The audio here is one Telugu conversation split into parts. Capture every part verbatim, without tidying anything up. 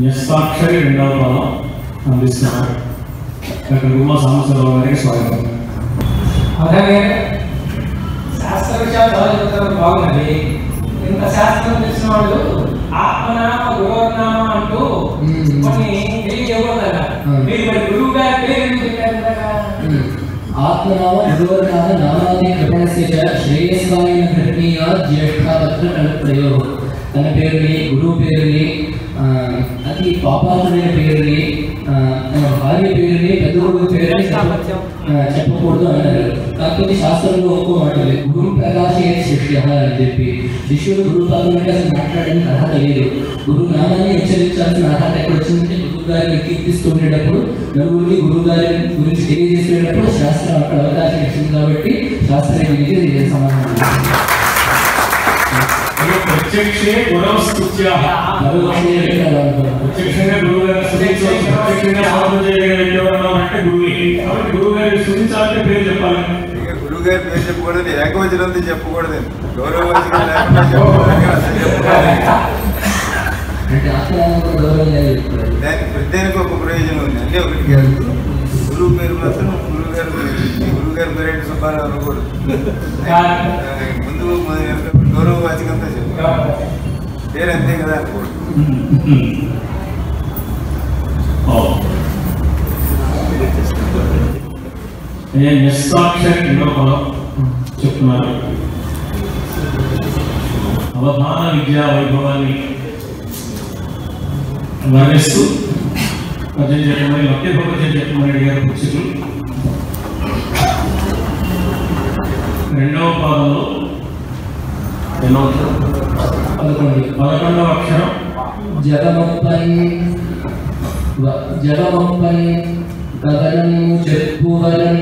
నిస్సాక్షరి రెండవ పదం అందిస్తున్నారు. అక్కడ గుమ్మ సాంబశివరావు గారికి స్వాగతం. అలాగే శాస్త్ర విషయాలు చదువుతారు బాగున్నది. ఇంత శాస్త్రం తెలిసిన వాళ్ళు ఆత్మనామ గోర్నామ అంటూ కొన్ని తెలియజేయకూడదా? మీరు మరి గురువు గారి పేరు ఏమి చెప్పారు కదా? ఆత్మనామ గోర్నామ నామాది కృపణశేష శ్రేయస్వాయన ఘటనీయ జ్యేష్ఠాపత్ర కలప్రయోగ. తన పేరుని గురువు పేరుని అతి పాపాత్మైన పేరుని తన భార్య పేరుని పెద్ద గురువు పేరుని చెప్పకూడదు అన్నారు. కాకపోతే శాస్త్రంలో ఒక్కో మాటలే గురువు ప్రకాశే శిష్య అని చెప్పి శిష్యుడు గురువు పాల్గొంటే అసలు మాట్లాడడానికి అర్హత లేదు. గురువు నామాన్ని హెచ్చరించాల్సిన అర్హత ఎక్కడ వచ్చిందంటే గురువు గారిని కీర్తిస్తుండేటప్పుడు నలుగురికి గురువు గారి గురించి తెలియజేసేటప్పుడు శాస్త్రం అక్కడ అవకాశం ఇచ్చింది కాబట్టి శాస్త్రం గురించి సమాధానం प्रत्यक्षे गुरव स्तुत्याः प्रत्यक्षे गुरुगार स्तुतिंचो प्रत्यक्षे साधुजेयगा एवरना అంటే గురువే కాబట్టి గురుగారి స్తుతించాలంటే పేరు చెప్పాలి. గురుగారి పేరు చెప్పకూడదు, ఏకవచనంతో చెప్పకూడదు, గౌరవవచనం లేకుండా చెప్పాలి. అంటే ఆత్మనామకు గౌరవం లేదు. దానికి ప్రతిదానికి ఒక ప్రయోజనం ఉంది. అన్నీ ఒకటి కాదు. గురువు పేరు మాత్రం గురుగారు గురుగారు పేరు సుబ్బారావు అనుకోడు. ముందు గౌరవ వాచకంతో చెప్పారు పేరు అంతే కదా అనుకోడు. చెప్తున్నారు అవధాన విద్యా వైభవాన్ని వర్ణిస్తూ పద్యం చెప్పమని ఒకే పద్యం చెప్పమని అడిగారు పుస్తకులు. రెండవ పాదంలో ఎన్నో పదకొండు పదకొండవ అక్షరం జగమప్పన్ జగమప్పన్ కవనం చెప్పువలం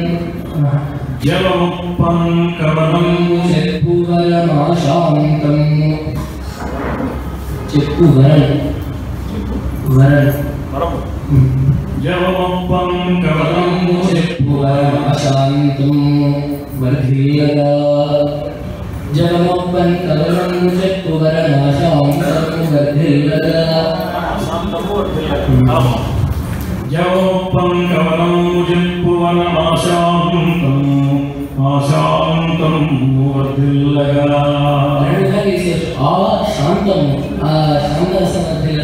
జగమప్పన్ కవనం చెప్పువలం ఆశాంతం చెప్పువలం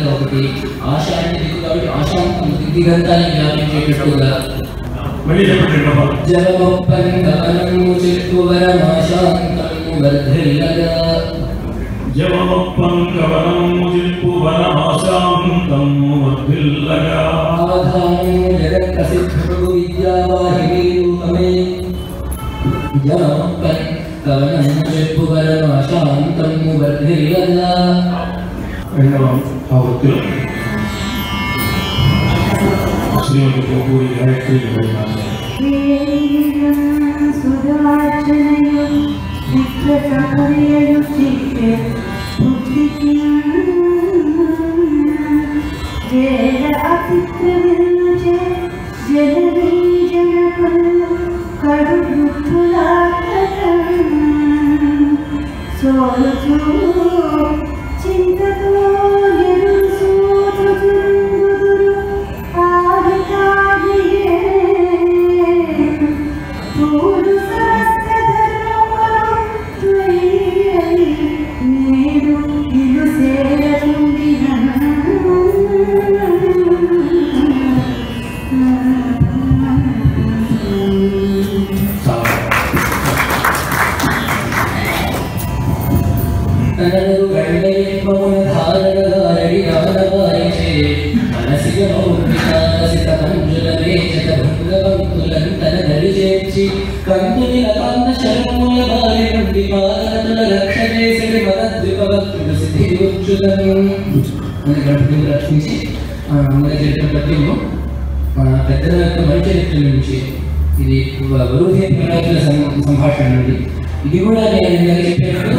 ఒకటి ఆశ అంటే కాబట్టి ఆశాంతం ఇది గంటని వ్యాపించేటట్టుగా మళ్ళీ చెప్పండి. ఆవృత్తిలో శ్రీమతి గోపూరి గాయత్రి రక్షించి జరిగిన పద్యము పెద్దల యొక్క పరిచర్య నుంచి ఇది వరుధే ప్రణాళిక సంభాషణ నుండి. ఇది కూడా నేను ఇందాక చెప్పినట్టు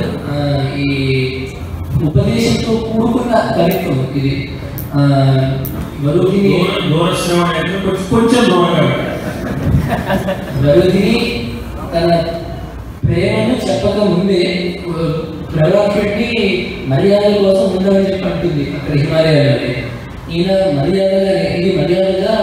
ఈ ఉపదేశంతో కూడుకున్న కార్యక్రమం. ఇది వరుధిని కొంచెం వరుధిని తన ప్రేమను చెప్పక ముందే ప్రహ్లాదుడిని మర్యాదల కోసం ఉందని చెప్పి అంటుంది అక్కడ హిమాలయాలే. ఈ ఈయన మర్యాదగా ఇది మర్యాదగా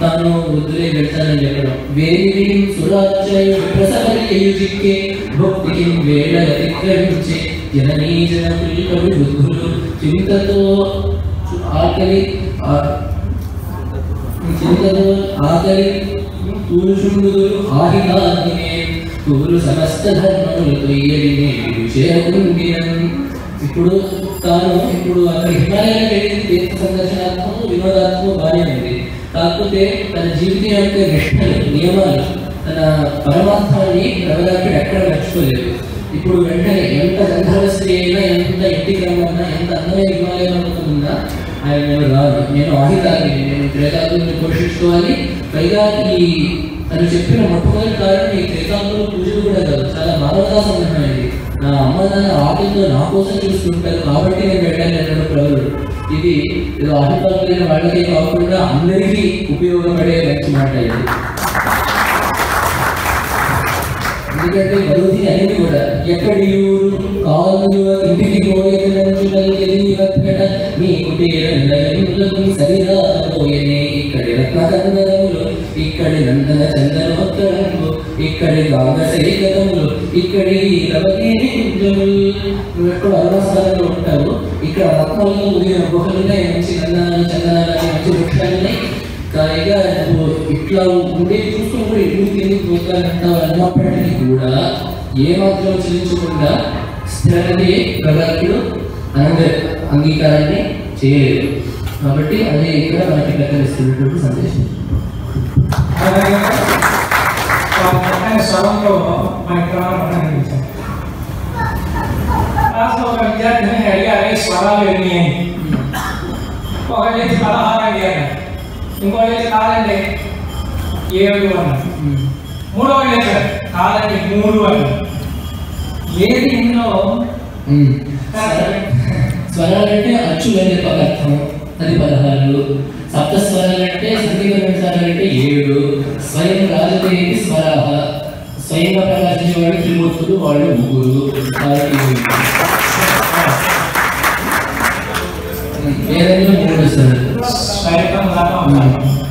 తాను వృద్ధులే వెళ్తానని చెప్పడం. వేరి సురాచయ ప్రసవరియుజిక్కే భక్తికి వేళ అతిక్రమించే జననీ జన పిల్లలు వృద్ధులు చింతతో ఆకలి చింతతో ఆకలి పురుషుండు ఆహినాదినే తూరు సమస్త ధర్మములు తొయ్యడినే విషయకుండినం. ఇప్పుడు తాను ఇప్పుడు అక్కడ హిమాలయాలకు వెళ్ళింది తీర్థ సందర్శనాత్మకం వినోదాత్మకం బాగానే ఉంది. కాకపోతే తన జీవితం యొక్క నిష్టలు నియమాలు తన పరమాత్మాన్ని ప్రవరాత్రి ఎక్కడ నచ్చుకోలేదు. ఇప్పుడు వెంటనే ఎంత సంఘర్షణ అయినా ఎంత ఇంటి క్రమన్నా ఎంత అందమైన హిమాలయాలు ఉన్నా ఆయన నేను రాదు, నేను ఆహితాన్ని నేను త్రేతాత్మని పోషించుకోవాలి. పైగా ఈ తను చెప్పిన మొట్టమొదటి కారణం ఈ త్రేతాత్మలో పూజలు కూడా కాదు, చాలా మానవతా సంబంధమైనది. నా అమ్మ నాన్న ఆకలితో నా కోసం చూసుకుంటారు కాబట్టి నేను వెళ్ళాలి అన్నాడు ప్రభుడు. ఇది ఏదో ఆహ్వాన వాళ్ళకే కాకుండా అందరికీ ఉపయోగపడే మంచి మాట ఇది. ఎందుకంటే మరుగుతి అనేది కూడా ఎక్కడి ఊరు కాదు ఇంటికి మీ కుటీరంలో శరీరాలపోయే ఇక్కడి రత్నకందరములు ఇక్కడి నందన చందనోత్తరములు ఇక్కడి గాంగ శరీరములు ఇక్కడి రవకేణి కుంజములు. నువ్వు ఎక్కడ అవకాశాలలో ఉంటావు ఇక్కడ రత్నాలు ఉదయం గుహలున్నాయి, మంచి నందనాలు చందనాలని మంచి వృక్షాలున్నాయి. కాగా నువ్వు ఇట్లా ఉండే చూస్తూ కూడా ఇల్లు తిరిగి పోతానంటావు అన్నప్పటికీ కూడా ఏమాత్రం చెల్లించకుండా స్థిరమే ప్రజలు అందరి అంగీకారాన్ని చేయలేదు. కాబట్టి అదే ఇక్కడ మనకి ప్రకటిస్తున్నటువంటి సందేశం. స్వరంలో ఒక విద్యార్థిని అడిగారు స్వరాలు ఎన్ని అని. ఒక చేసి పదహారు అడిగారు, ఇంకో చేసి కాదండి ఏడు అన్నారు, మూడవ చేశారు కాదండి మూడు అన్నారు. ఏది ఇందులో స్వరాలంటే అచ్చులనే పదార్థం అది పదహారు, సప్త స్వరాలంటే సంగీత స్వరాలంటే ఏడు, స్వయం రాజకీయ స్వరాహ స్వయంగా ప్రకాశించే వాళ్ళు త్రిమూర్తులు, వాళ్ళు ముగ్గురు. ఏదైనా మూడు స్వరం